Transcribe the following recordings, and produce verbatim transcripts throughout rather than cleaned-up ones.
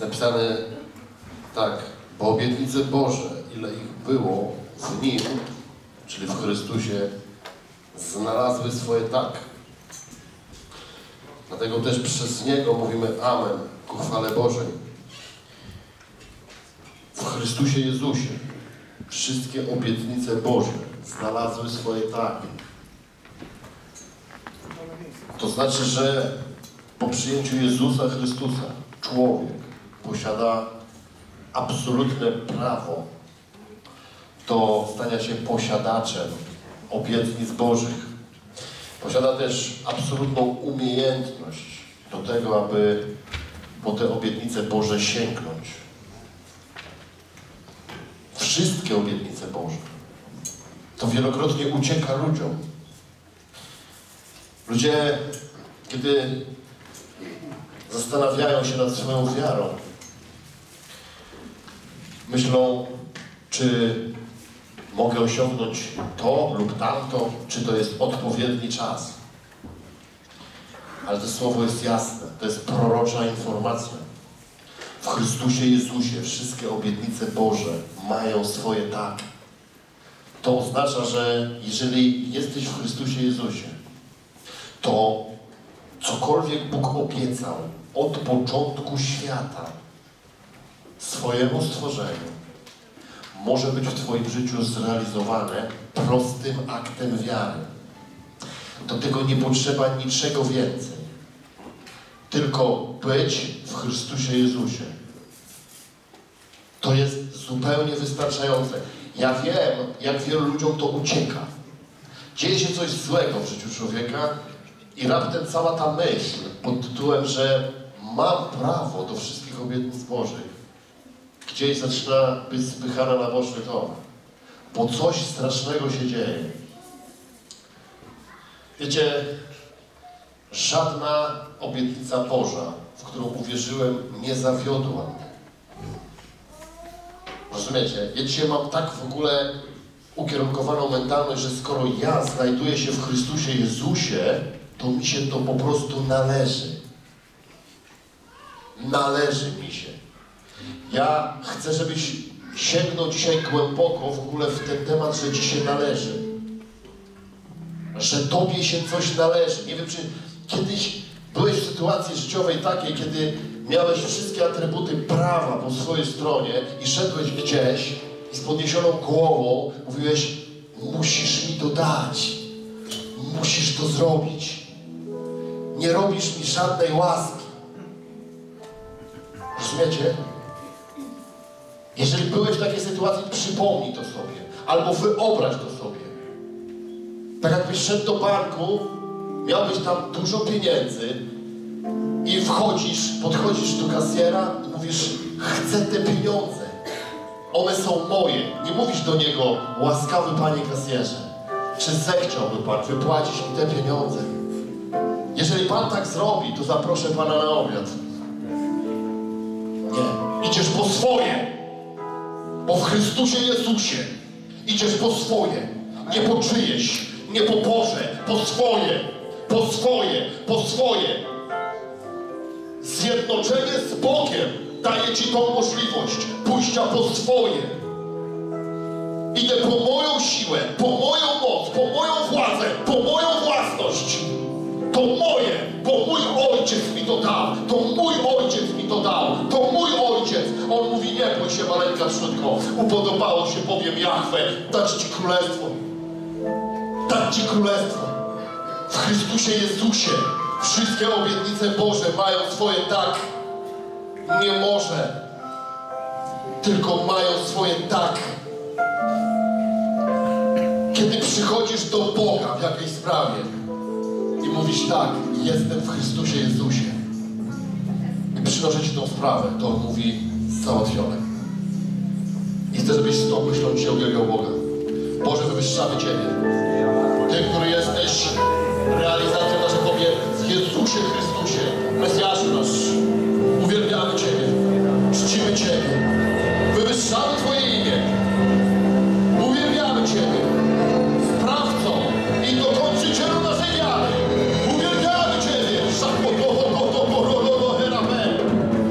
jest napisane tak, bo obietnice Boże, ile ich było w Nim, czyli w Chrystusie, znalazły swoje tak. Dlatego też przez Niego mówimy amen ku chwale Bożej. W Chrystusie Jezusie wszystkie obietnice Boże znalazły swoje tak. To znaczy, że po przyjęciu Jezusa Chrystusa człowiek posiada absolutne prawo do stania się posiadaczem obietnic Bożych. Posiada też absolutną umiejętność do tego, aby po te obietnice Boże sięgnąć. Wszystkie obietnice Boże. To wielokrotnie ucieka ludziom. Ludzie, kiedy zastanawiają się nad swoją wiarą, myślą, czy mogę osiągnąć to lub tamto, czy to jest odpowiedni czas. Ale to słowo jest jasne, to jest prorocza informacja. W Chrystusie Jezusie wszystkie obietnice Boże mają swoje tak. To oznacza, że jeżeli jesteś w Chrystusie Jezusie, to cokolwiek Bóg obiecał od początku świata swojemu stworzeniu, może być w Twoim życiu zrealizowane prostym aktem wiary. Do tego nie potrzeba niczego więcej. Tylko być w Chrystusie Jezusie. To jest zupełnie wystarczające. Ja wiem, jak wielu ludziom to ucieka. Dzieje się coś złego w życiu człowieka i raptem cała ta myśl pod tytułem, że mam prawo do wszystkich obietnic Bożych, gdzieś zaczyna być spychana na boczny tor, bo coś strasznego się dzieje. Wiecie, żadna obietnica Boża, w którą uwierzyłem, nie zawiodła mnie. Rozumiecie? Ja dzisiaj mam tak w ogóle ukierunkowaną mentalność, że skoro ja znajduję się w Chrystusie Jezusie, to mi się to po prostu należy. Należy mi się. Ja chcę, żebyś sięgnął dzisiaj głęboko w ogóle w ten temat, że Ci się należy. Że Tobie się coś należy. Nie wiem, czy kiedyś byłeś w sytuacji życiowej takiej, kiedy miałeś wszystkie atrybuty prawa po swojej stronie i szedłeś gdzieś i z podniesioną głową mówiłeś, musisz mi to dać, musisz to zrobić. Nie robisz mi żadnej łaski. Rozumiecie? Jeżeli byłeś w takiej sytuacji, przypomnij to sobie, albo wyobraź to sobie. Tak jakbyś szedł do banku, miałbyś tam dużo pieniędzy i wchodzisz, podchodzisz do kasjera i mówisz, chcę te pieniądze, one są moje. Nie mówisz do niego, łaskawy panie kasjerze, czy zechciałby pan wypłacić mi te pieniądze? Jeżeli pan tak zrobi, to zaproszę pana na obiad. Nie, idziesz po swoje. Bo w Chrystusie Jezusie idziesz po swoje, nie po czyjeś, nie po Boże, po swoje, po swoje, po swoje. Zjednoczenie z Bogiem daje Ci tą możliwość pójścia po swoje. Idę po moją siłę, po moją moc, po moją władzę, po moją własność. To moje, bo mój Ojciec mi to dał, to mój Ojciec mi to dał, to mój Ojciec. On mówi, nie bój się maleńka trzutko, upodobało się, powiem Jahwe, dać Ci królestwo, dać Ci królestwo. W Chrystusie Jezusie wszystkie obietnice Boże mają swoje tak, nie może, tylko mają swoje tak. Kiedy przychodzisz do Boga w jakiejś sprawie, i mówisz tak, jestem w Chrystusie Jezusie. I przynoszę Ci tą sprawę, to on mówi, załatwione. I chcę, żebyś z tą myślą Cię uwielbiał Boga. Boże, wywyższamy Ciebie. Ty, który jesteś realizacją naszych obietnic, Jezusie Chrystusie, Mesjaszu nasz. Uwielbiamy Ciebie, czcimy Ciebie, wywyższamy Twoje imię. Uwielbiamy Ciebie, sprawcą i dokończycielem naszej wiary. Uwielbiamy Ciebie!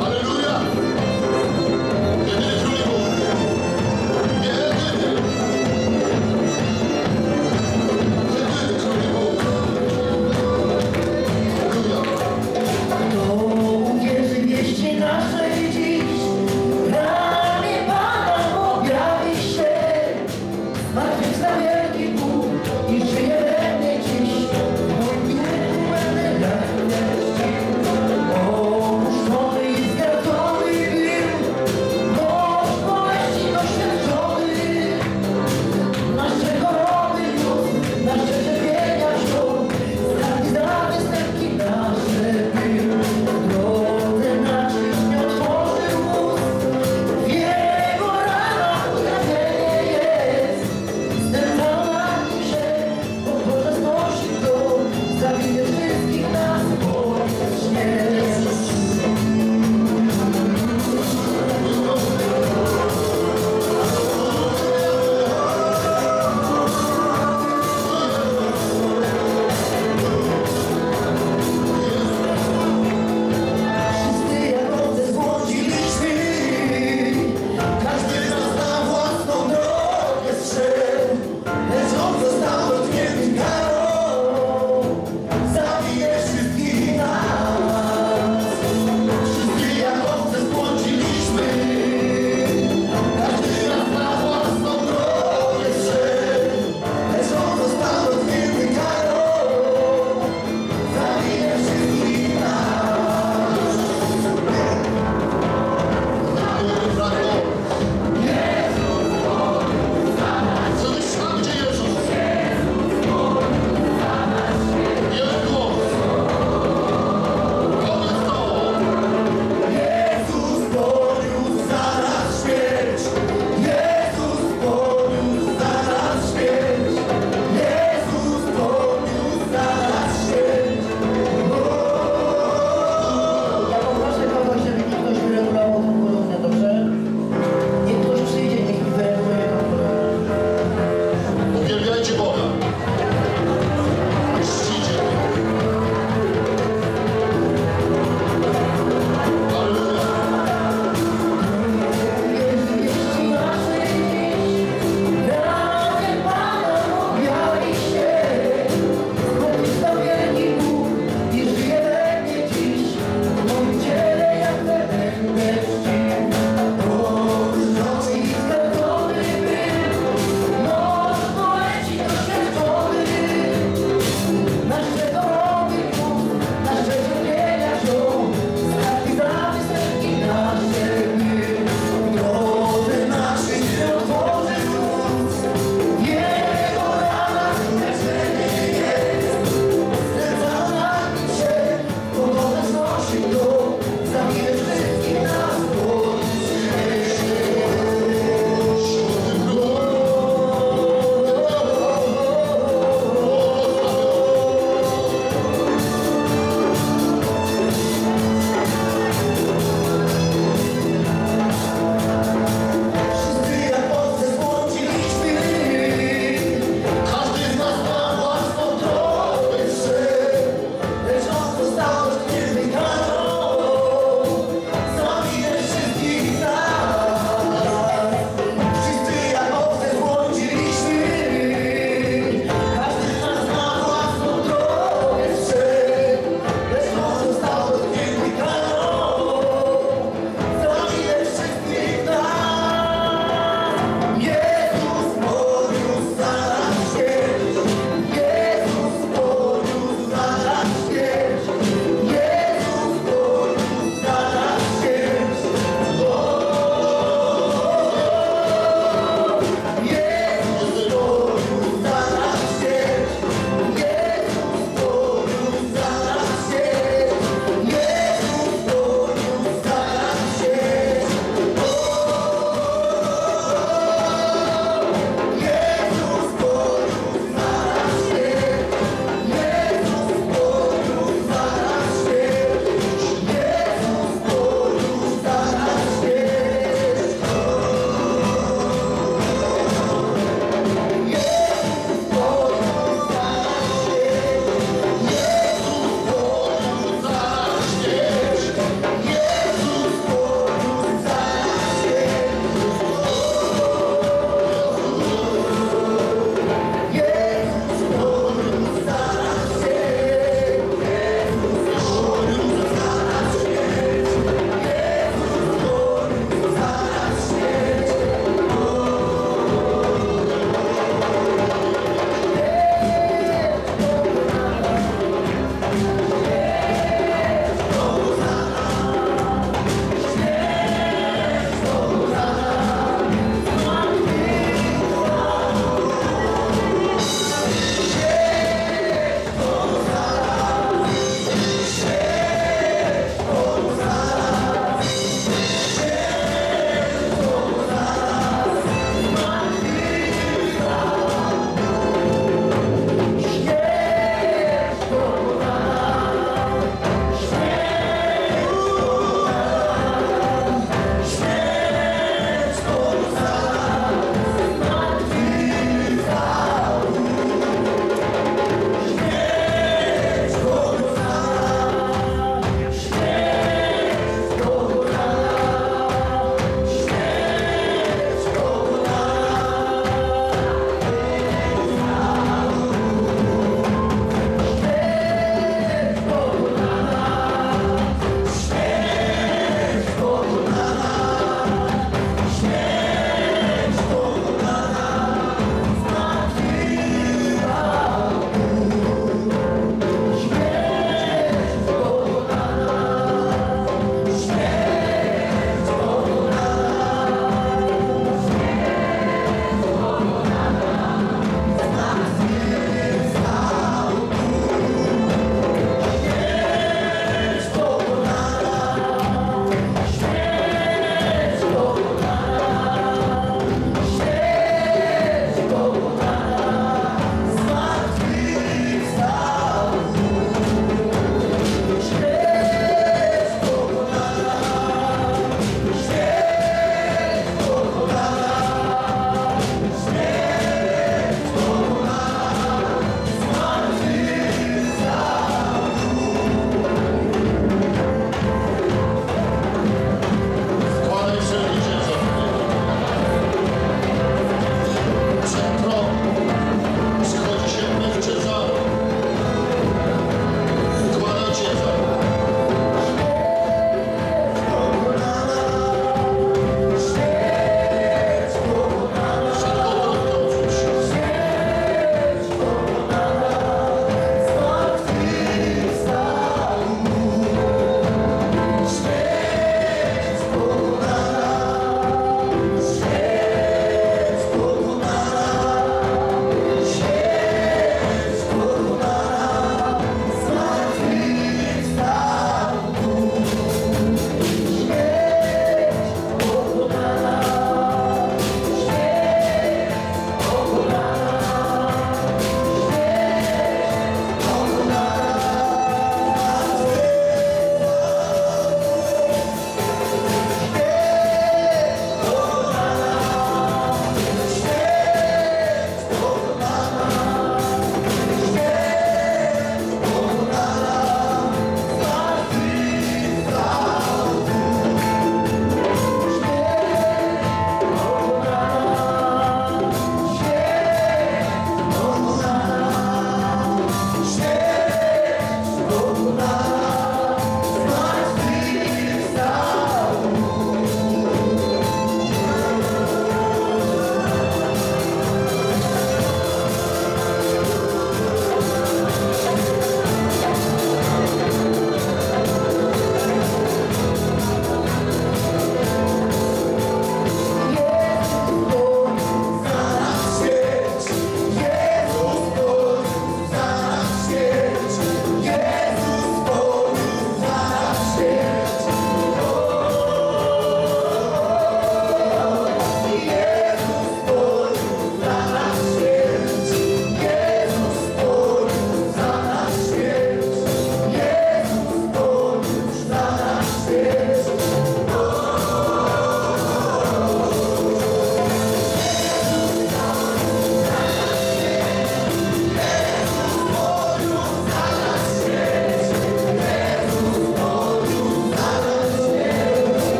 Alleluja!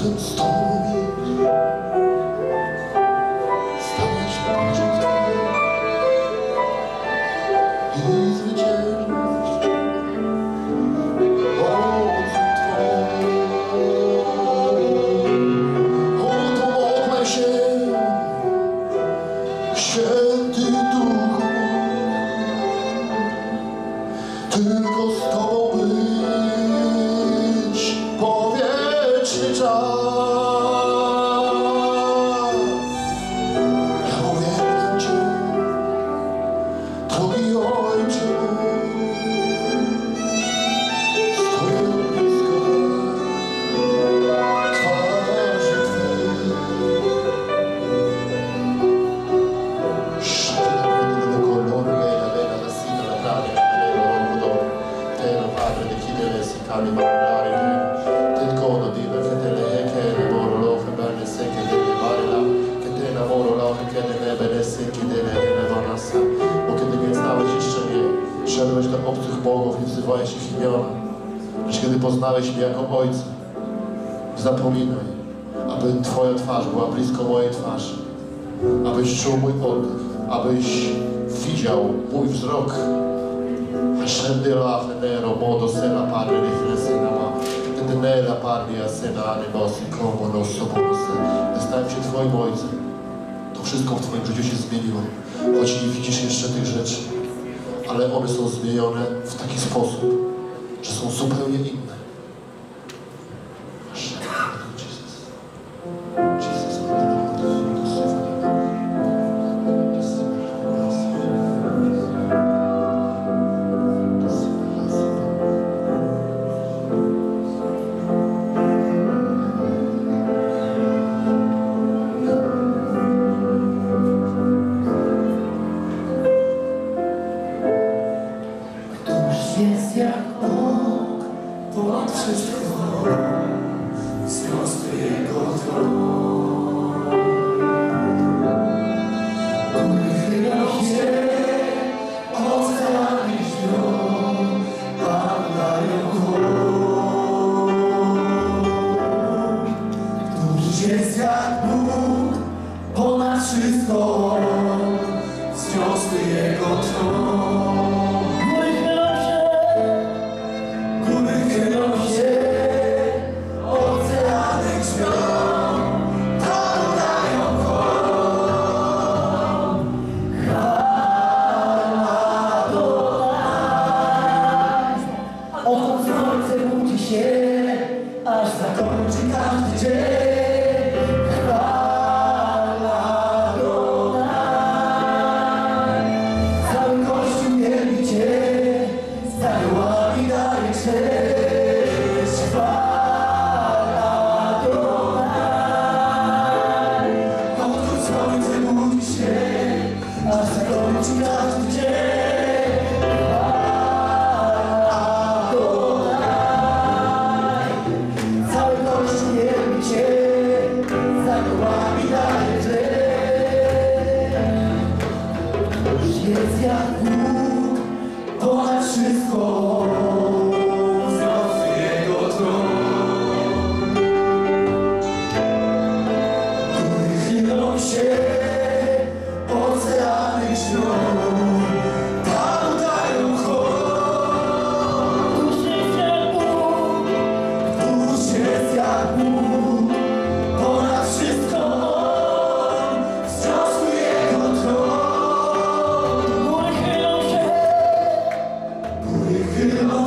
Tylko z Tobą być po wieczny czas. Ja uwielbiam Cię, drogi Ojcze mój. Stoję blisko twarzy Twojej. Bo kiedy nie znałeś jeszcze mnie, szedłeś do obcych bogów i wzywałeś ich imiona. Lecz kiedy poznałeś mnie jako Ojca, zapominaj, aby Twoja twarz była blisko mojej twarzy, abyś czuł mój oddech, abyś widział mój wzrok. Stałem się Twoim Ojcem. To wszystko w Twoim życiu się zmieniło. Choć nie widzisz jeszcze tych rzeczy, ale one są zmienione w taki sposób, że są zupełnie inne. Jest jak Bóg, ponad wszystko, wzrostu Jego tron. Który chylał się, ocalali śnią, Pan dają hołd. Który jest jak Bóg, ponad wszystko, wzrostu Jego tron. Aż zakończy każdy dzień, chwala do nas. Cały Kościół wielbi Cię, z aniołami daje cześć. Chwala do nas. Odkąd słońce budzi się, aż zakończy każdy dzień. Jest jak Bóg, ponad wszystko, wzrostu Jego tron. Który chylą się, oceany śnią. We're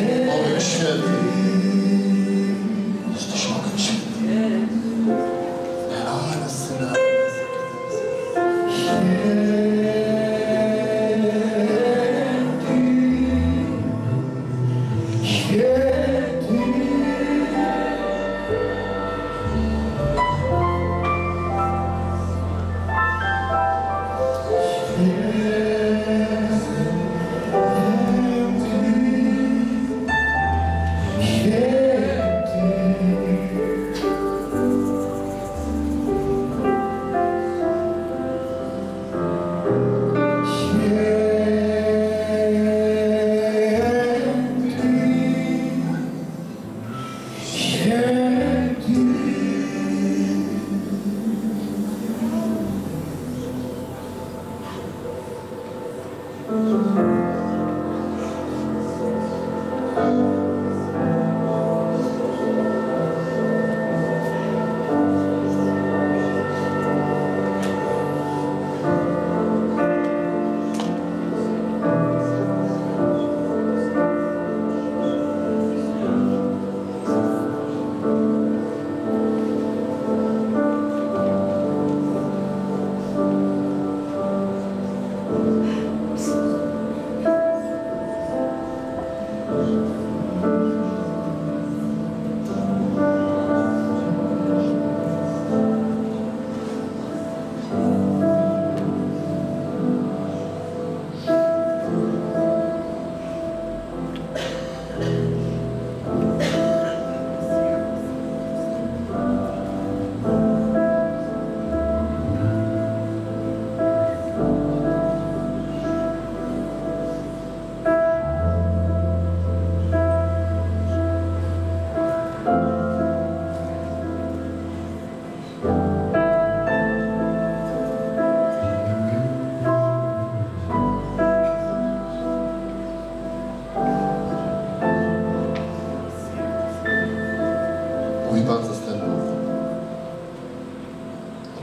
Owiek święty. Jesteś owiek święty. Ale syna. Święty. Święty.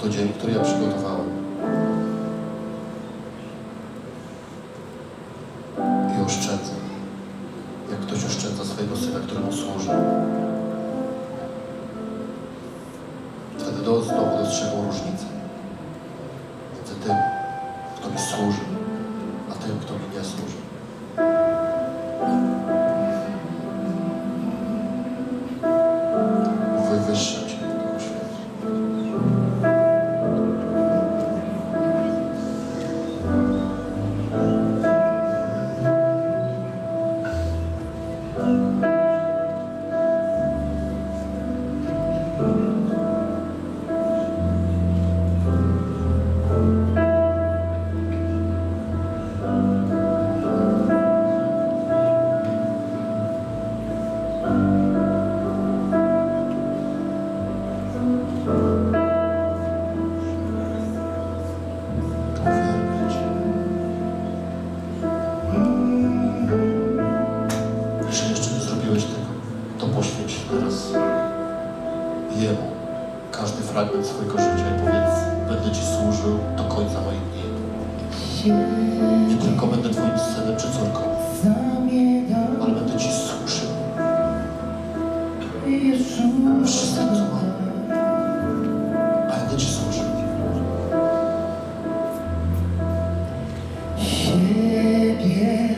To dzień, który ja przygotowałem. I oszczędzę. Jak ktoś oszczędza swojego syna, któremu służy. Wtedy znowu dostrzegł różnicę między tym, kto mi służy, a tym, kto mi nie służy. Wywyższam. Jemu każdy fragment swojego życia i powiedz: będę Ci służył do końca moich dni. Nie tylko będę Twoim synem czy córką, ale będę Ci służył wszystkim, co mam. Będę Ci służył. Siebie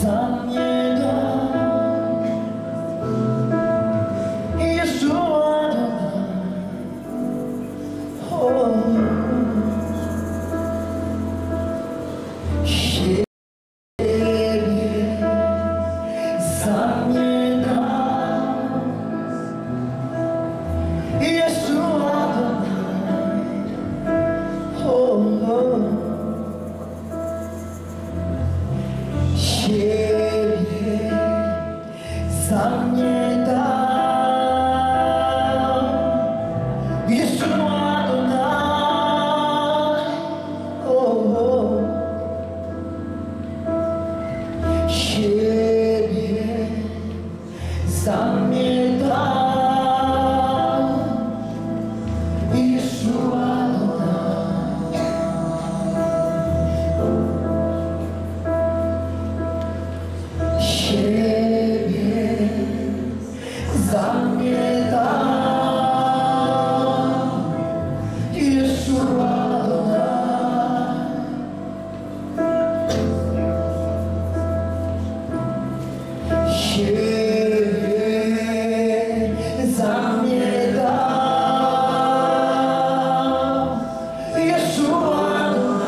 za nie dam. Yeah. Ciebie za mnie dam, Jeszua dam.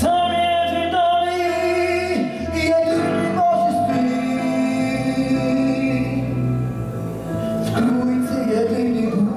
Sam jedzie dalej, jedyny Boży śpi. W Trójcy jedyny Bóg.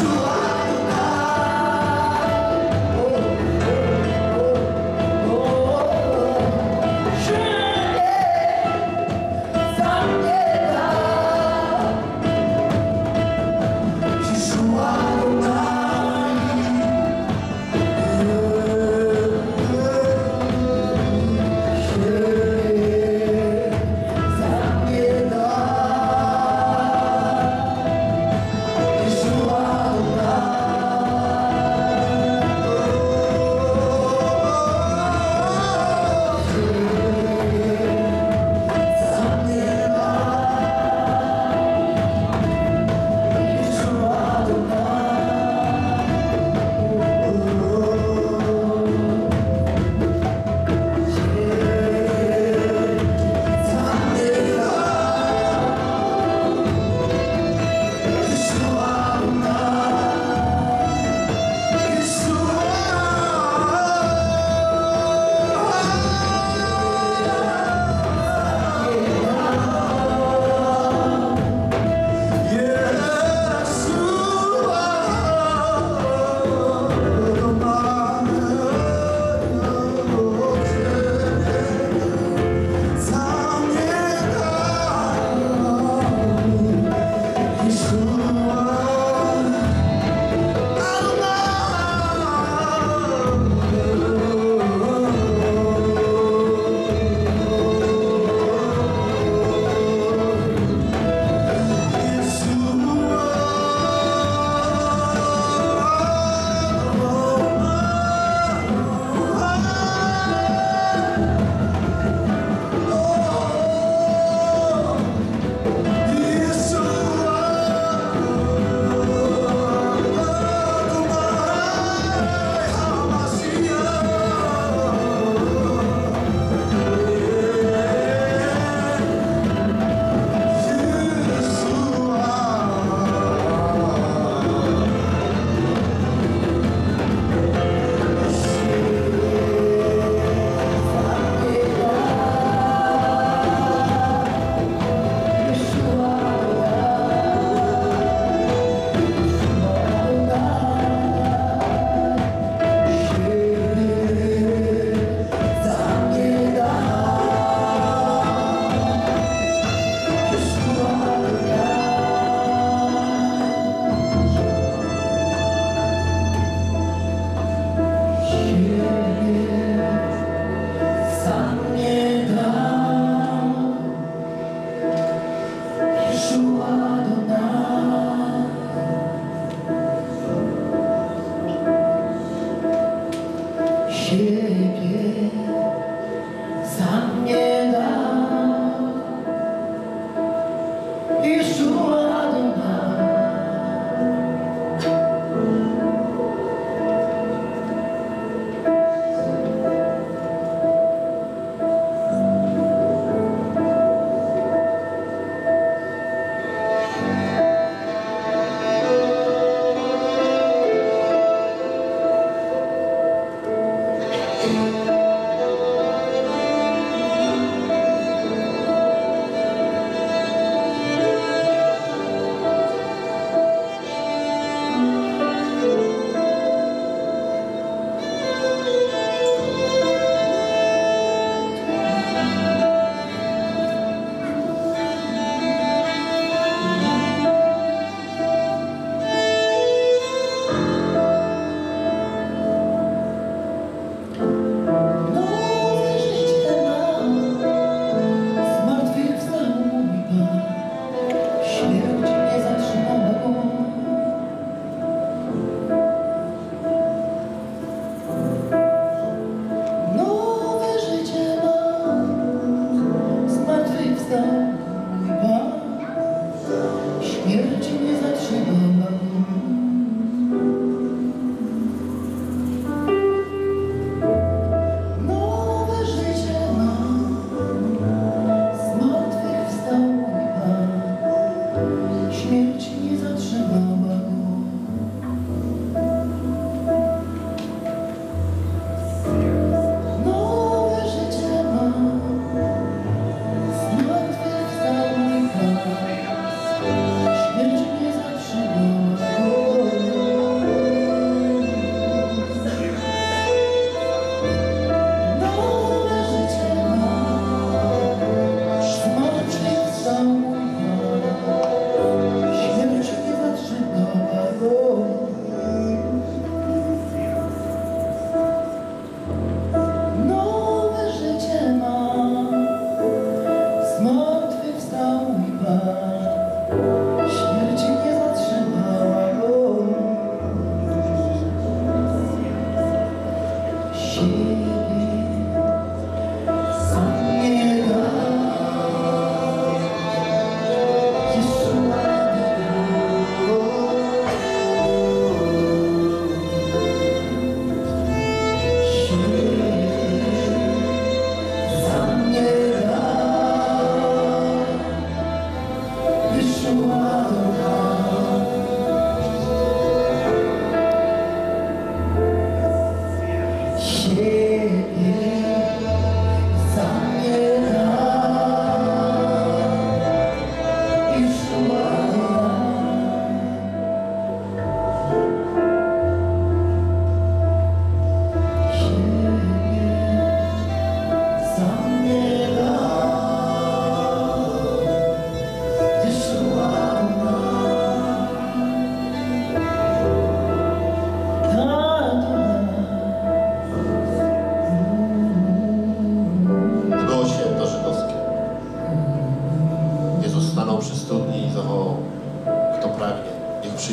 Oh,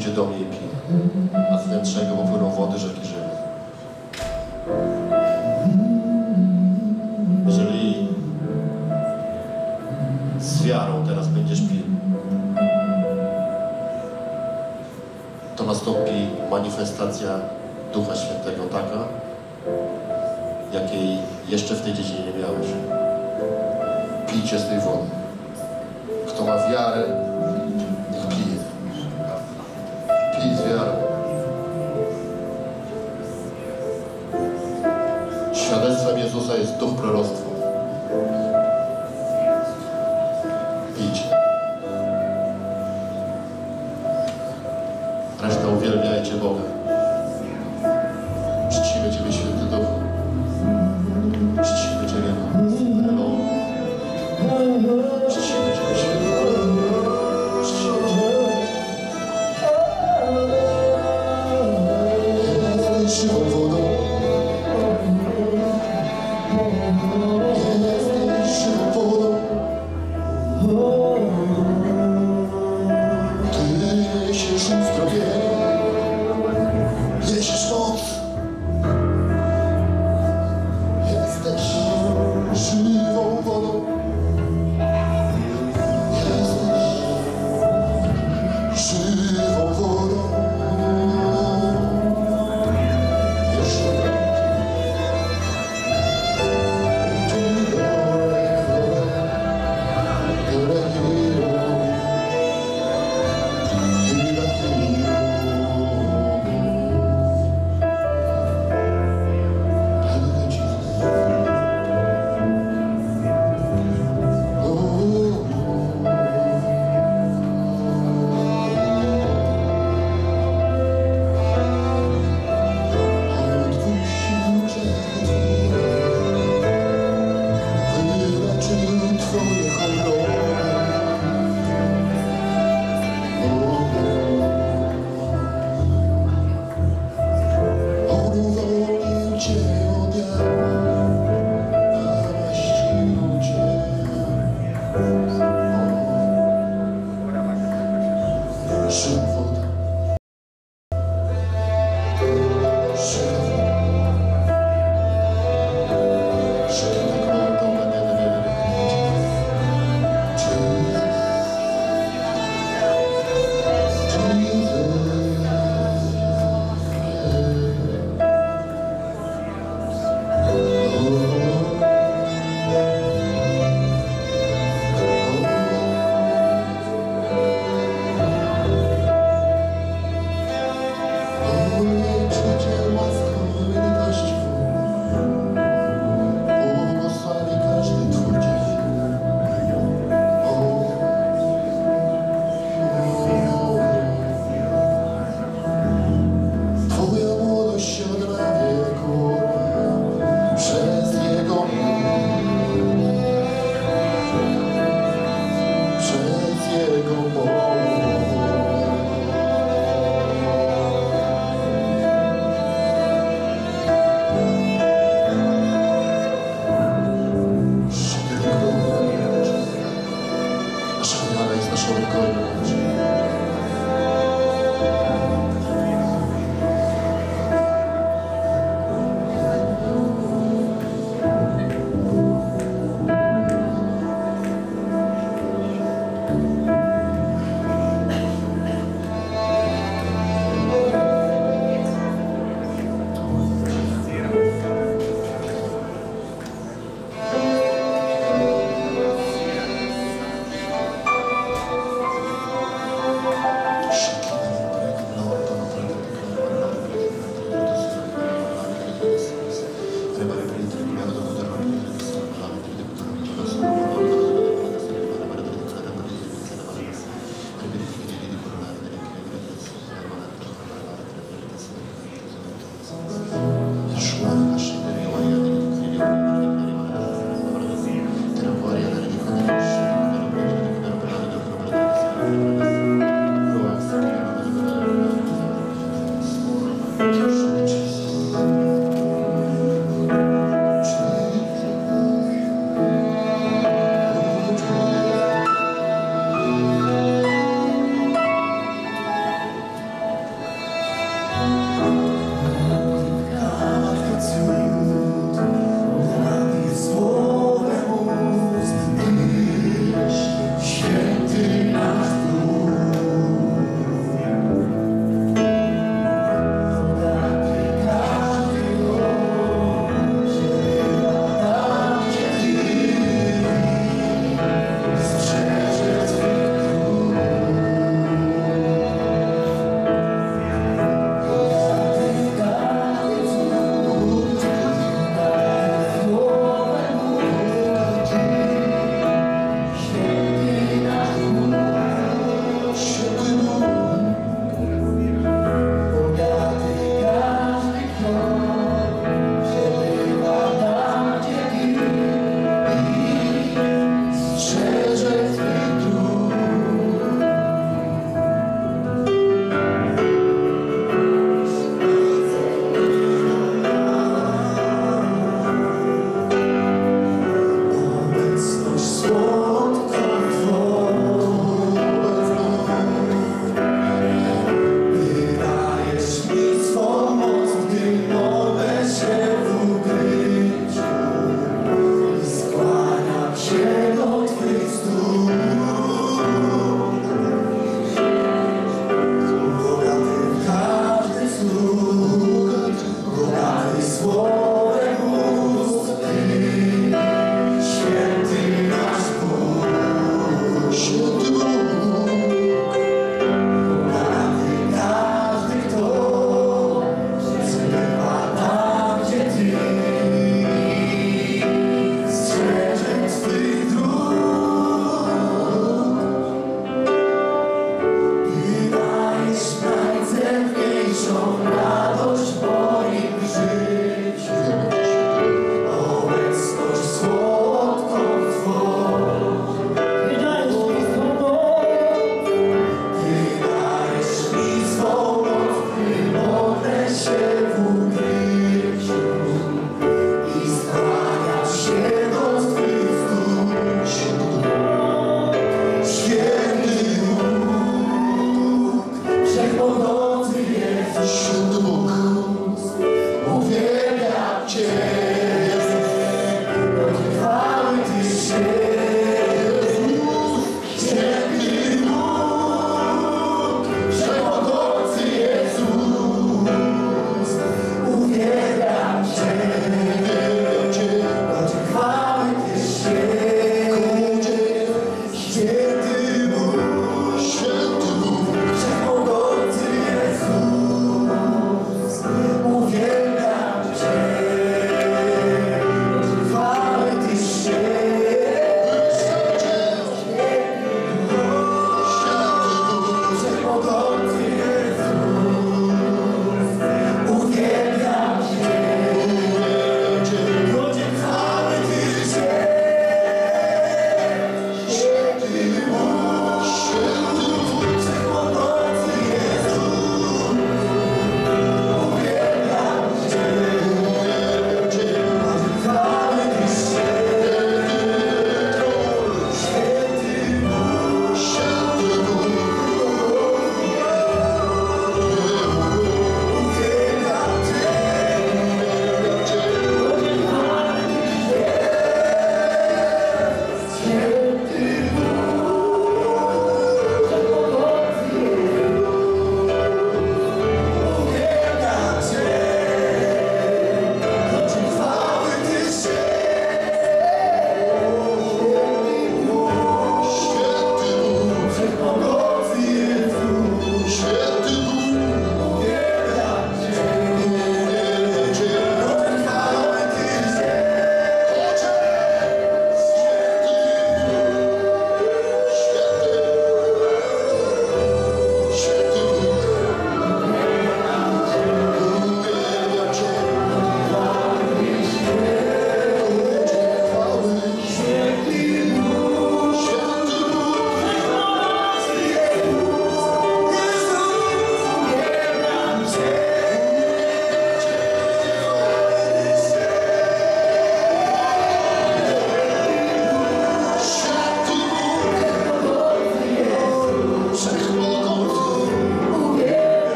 przyjdzie do mnie i pije, a z wnętrznego popłyną wody rzeki żywej. Jeżeli z wiarą teraz będziesz pił, to nastąpi manifestacja Ducha Świętego taka, jakiej jeszcze w tej dziedzinie nie miałeś. Pijcie z tej wody. Kto ma wiarę, niech pije. Pij z wiarą. Świadectwem Jezusa jest duch proroctwa. Pijcie. Reszta uwielbiajcie Boga. Czcimy Ciebie, Święty Duchu. Czcimy Ciebie, Panie.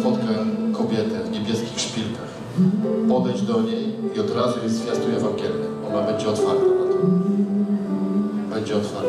spotka kobietę w niebieskich szpilkach. Podejdź do niej i od razu jej zwiastuj Ewangelię. Ona będzie otwarta na to. Będzie otwarta.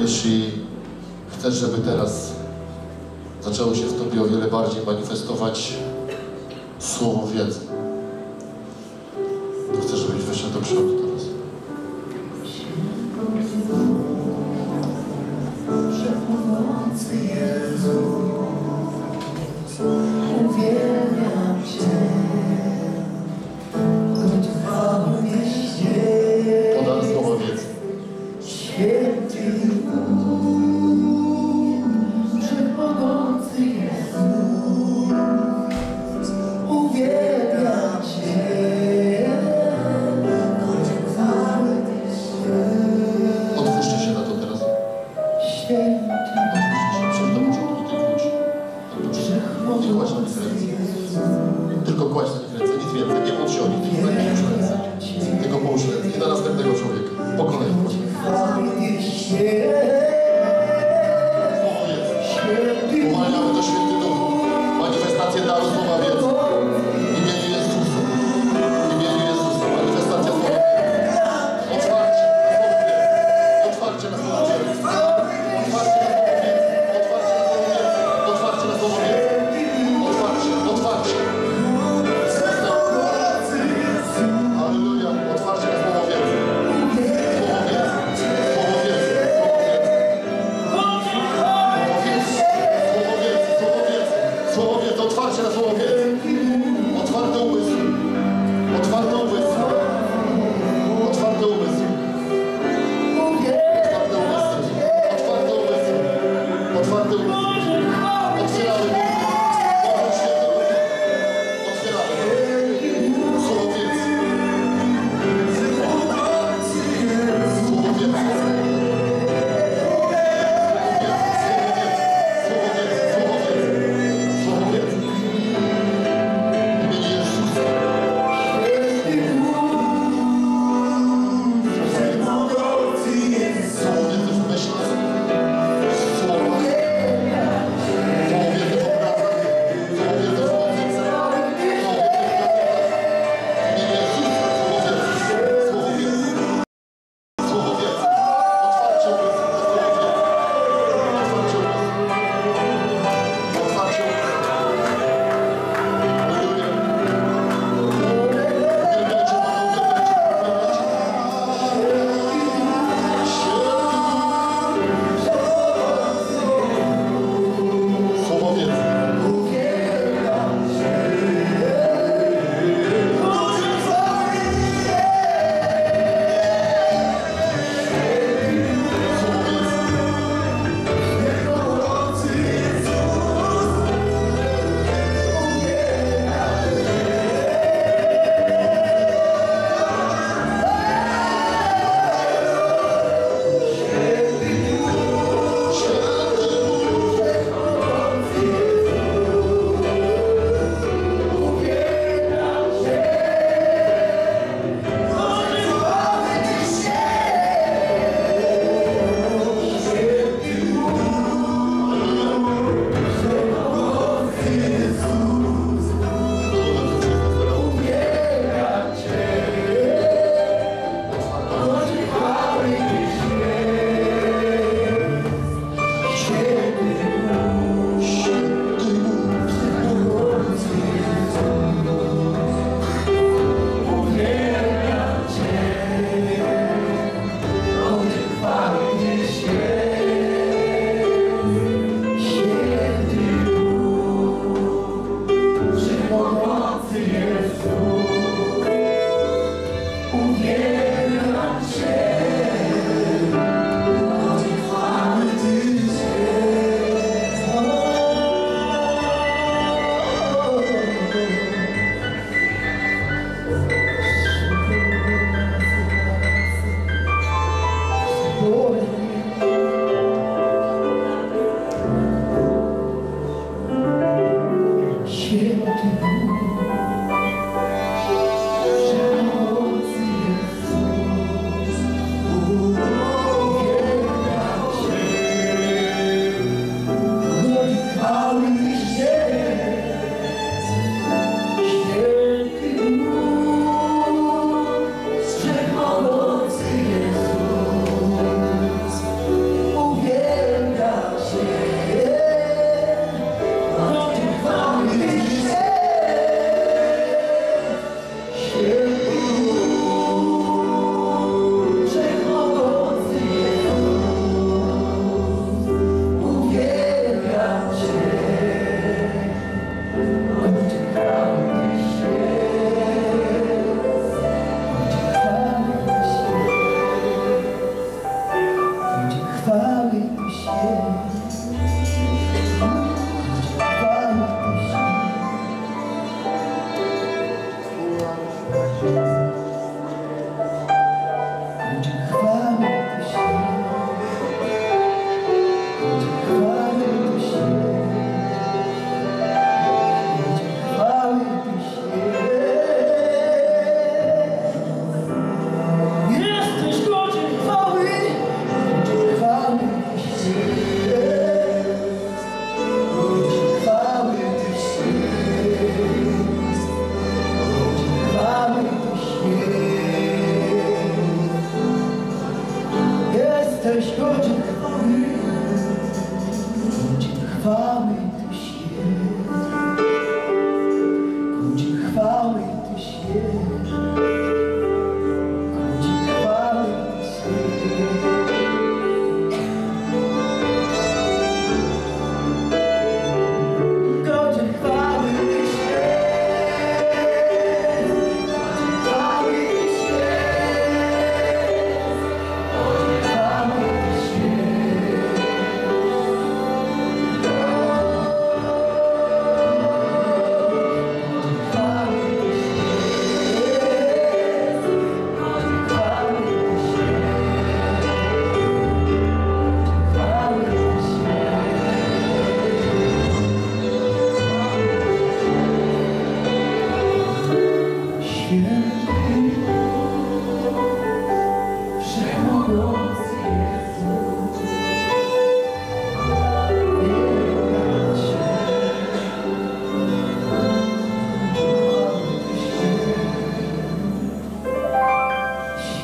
Jeśli chcesz, żeby teraz zaczęło się w Tobie o wiele bardziej manifestować słowo wiedzy, to chcę, żebyś wyszedł do przodu teraz. Podam słowo wiedzy. Uwielbiam Cię, Godzi chwały.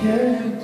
Ciebie.